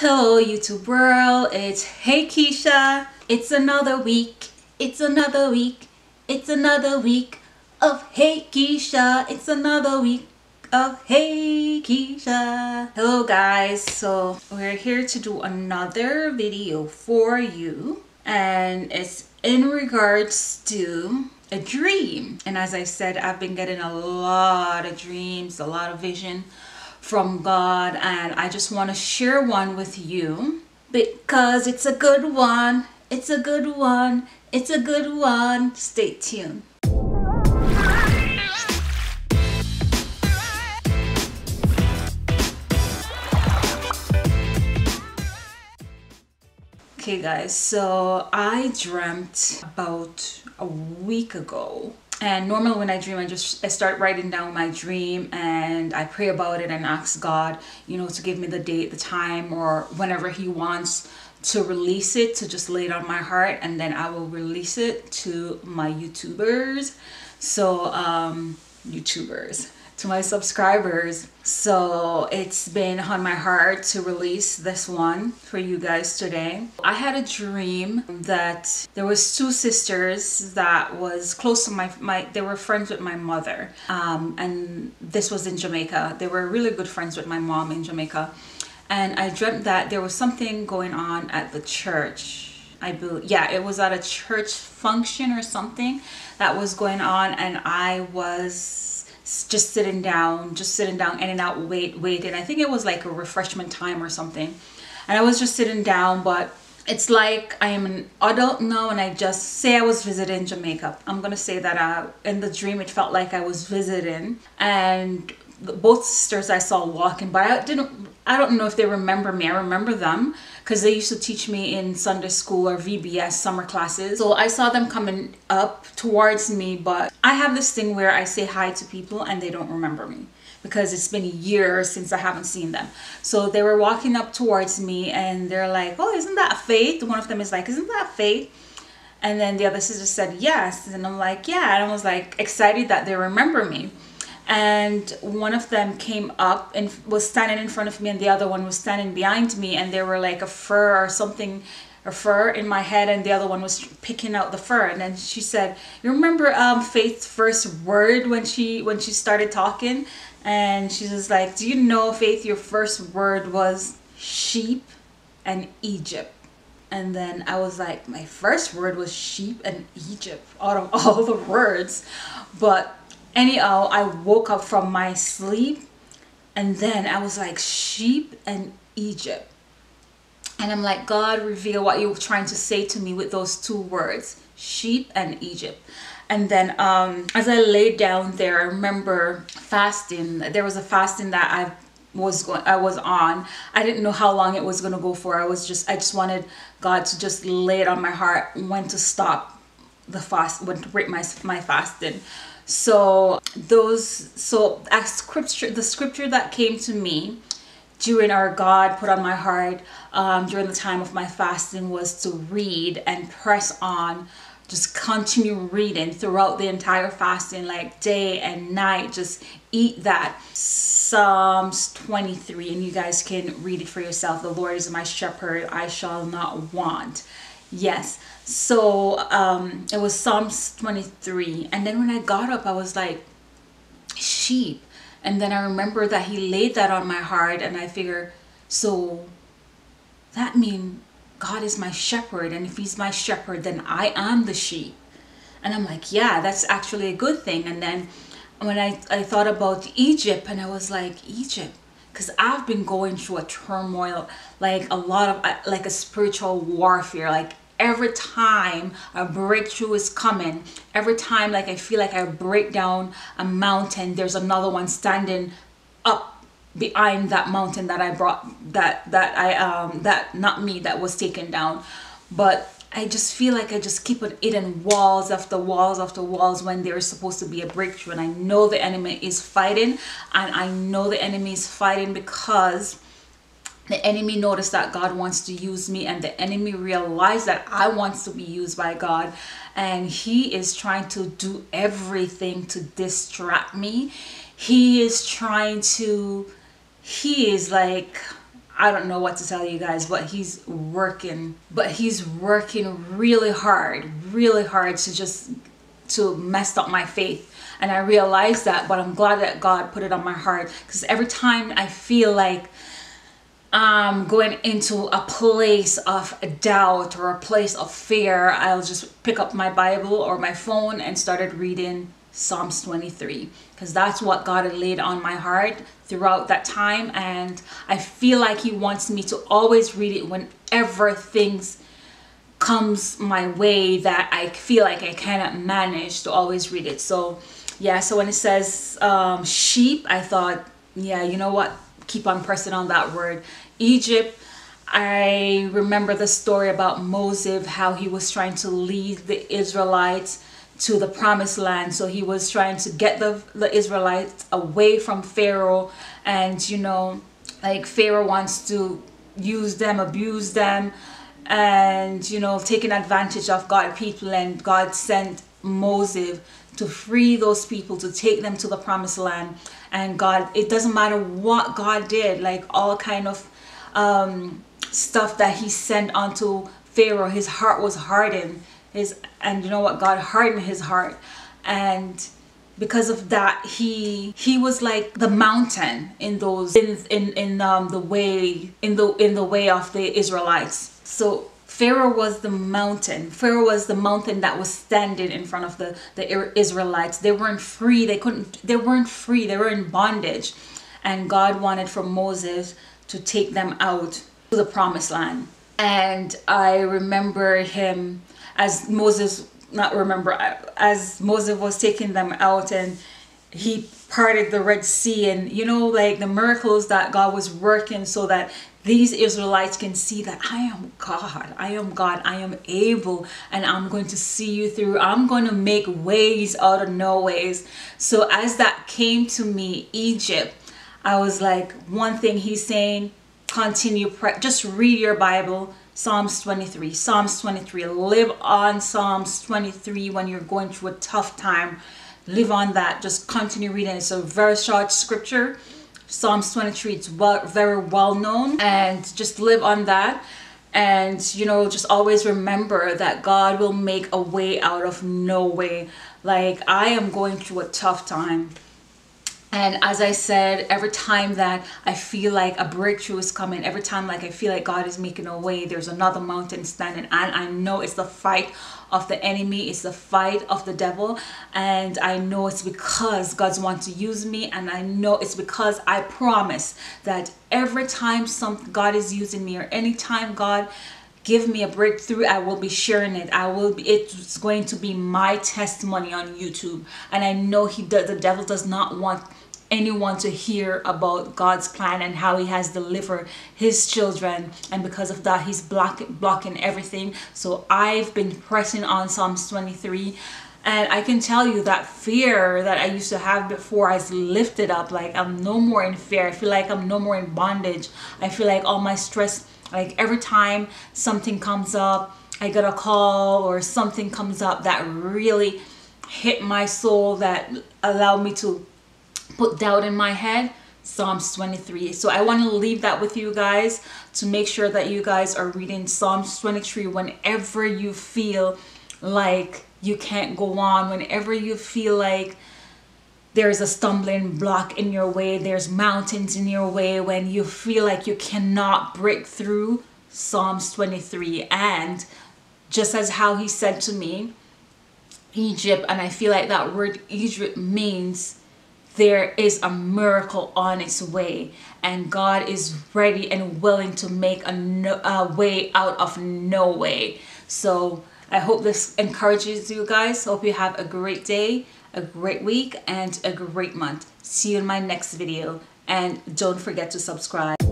Hello YouTube world, it's Hey Keisha. It's another week, it's another week, it's another week of Hey Keisha. It's another week of Hey Keisha. Hello guys, so we're here to do another video for you, and it's in regards to a dream. And as I said, I've been getting a lot of dreams, a lot of vision from God, and I just want to share one with you because it's a good one, it's a good one, it's a good one. Stay tuned. Okay guys, so I dreamt about a week ago. And normally when I dream, I start writing down my dream and I pray about it and ask God, you know, to give me the date, the time, or whenever he wants to release it, to just lay it on my heart, and then I will release it to my YouTubers. So, to my subscribers. So it's been on my heart to release this one for you guys today. I had a dream that there was two sisters that was close to they were friends with my mother. And this was in Jamaica. They were really good friends with my mom in Jamaica. And I dreamt that there was something going on at the church. I believe, yeah, it was at a church function or something that was going on, and I was just sitting down, in and out, waiting. I think it was like a refreshment time or something. And I was just sitting down, but it's like I am an adult now, and I just say I was visiting Jamaica. I'm gonna say that in the dream, it felt like I was visiting, and both sisters I saw walking, but I don't know if they remember me. I remember them because they used to teach me in Sunday school or VBS summer classes. So I saw them coming up towards me, but I have this thing where I say hi to people and they don't remember me because it's been years since I haven't seen them. So they were walking up towards me and they're like, "Oh, isn't that Faith?" One of them is like, "Isn't that Faith?" And then the other sister said, "Yes." And I'm like, "Yeah." And I was like excited that they remember me. And one of them came up and was standing in front of me, and the other one was standing behind me, and they were like a fur or something, a fur in my head, and the other one was picking out the fur. And then she said, "You remember Faith's first word when she started talking?" And she was like, "Do you know, Faith, your first word was sheep and Egypt." And then I was like, my first word was sheep and Egypt out of all the words. But anyhow, I woke up from my sleep, and then I was like, sheep and Egypt. And I'm like, God, reveal what you were trying to say to me with those two words, sheep and Egypt. And then as I laid down there, I remember fasting. There was a fasting that I was on. I didn't know how long it was going to go for. I just wanted God to just lay it on my heart when to stop the fast, when to break my fasting. So the scripture that came to me during our God put on my heart during the time of my fasting was to read and press on, just continue reading throughout the entire fasting, like day and night, just eat that. Psalms 23, and you guys can read it for yourself. "The Lord is my shepherd, I shall not want." Yes, so it was Psalms 23, and then when I got up, I was like, sheep. And then I remember that he laid that on my heart, and I figure, so that means God is my shepherd, and if he's my shepherd, then I am the sheep. And I'm like, yeah, that's actually a good thing. And then when I thought about Egypt, and I was like, Egypt, because I've been going through a turmoil, like a lot of, like a spiritual warfare. Like every time a breakthrough is coming, every time like I feel like I break down a mountain, there's another one standing up behind that mountain that I brought, that was taken down. But I just feel like I just keep on hitting walls after walls after walls when there is supposed to be a breakthrough. And I know the enemy is fighting, and I know the enemy is fighting because the enemy noticed that God wants to use me, and the enemy realized that I want to be used by God, and he is trying to do everything to distract me. He is like, I don't know what to tell you guys, but he's working really hard to mess up my faith. And I realized that, but I'm glad that God put it on my heart, because every time I feel like I'm going into a place of doubt or a place of fear, I'll just pick up my Bible or my phone and started reading Psalms 23, because that's what God had laid on my heart throughout that time. And I feel like he wants me to always read it whenever things comes my way that I feel like I cannot manage, to always read it. So yeah, so when it says sheep, I thought, yeah, you know what, keep on pressing on that word. Egypt, I remember the story about Moses, how he was trying to lead the Israelites to the promised land. So he was trying to get the Israelites away from Pharaoh, and you know, like Pharaoh wants to use them, abuse them, and you know, taking advantage of God's people. And God sent Moses to free those people, to take them to the promised land. And God, it doesn't matter what God did, like all kind of stuff that he sent onto Pharaoh, his heart was hardened. And you know what, God hardened his heart, and because of that he was like the mountain in those in the way of the Israelites. So Pharaoh was the mountain. Pharaoh was the mountain that was standing in front of the Israelites. They weren't free. They weren't free. They were in bondage, and God wanted for Moses to take them out to the promised land. And I remember him as Moses, as Moses was taking them out, and he parted the Red Sea, and you know, like the miracles that God was working so that these Israelites can see that I am God, I am able, and I'm going to see you through. I'm going to make ways out of no ways. So as that came to me, Egypt, I was like, one thing he's saying, continue, just read your Bible, Psalms 23, live on Psalms 23 when you're going through a tough time. Live on that, just continue reading. It's a very short scripture, Psalms 23, it's very well known, and just live on that. And you know, just always remember that God will make a way out of no way. Like, I am going through a tough time, and as I said, every time that I feel like a breakthrough is coming, every time like I feel like God is making a way, there's another mountain standing. And I know it's the fight of the enemy, it's the fight of the devil, and I know it's because God's want to use me. And I know it's because I promise that every time God is using me, or anytime God give me a breakthrough, I will be sharing it. It's going to be my testimony on YouTube. And I know the devil does not want anyone to hear about God's plan and how he has delivered his children, and because of that he's blocking everything. So I've been pressing on Psalms 23, and I can tell you that fear that I used to have before is lifted up. Like, I'm no more in fear. I feel like I'm no more in bondage. I feel like all my stress, like every time something comes up, I get a call or something comes up that really hit my soul, that allowed me to put doubt in my head, Psalms 23. So I want to leave that with you guys, to make sure that you guys are reading Psalms 23 whenever you feel like you can't go on, whenever you feel like there's a stumbling block in your way, there's mountains in your way, when you feel like you cannot break through, Psalms 23. And just as how he said to me, Egypt, and I feel like that word Egypt means there is a miracle on its way, and God is ready and willing to make a way out of no way. So I hope this encourages you guys. Hope you have a great day, a great week, and a great month. See you in my next video, and don't forget to subscribe.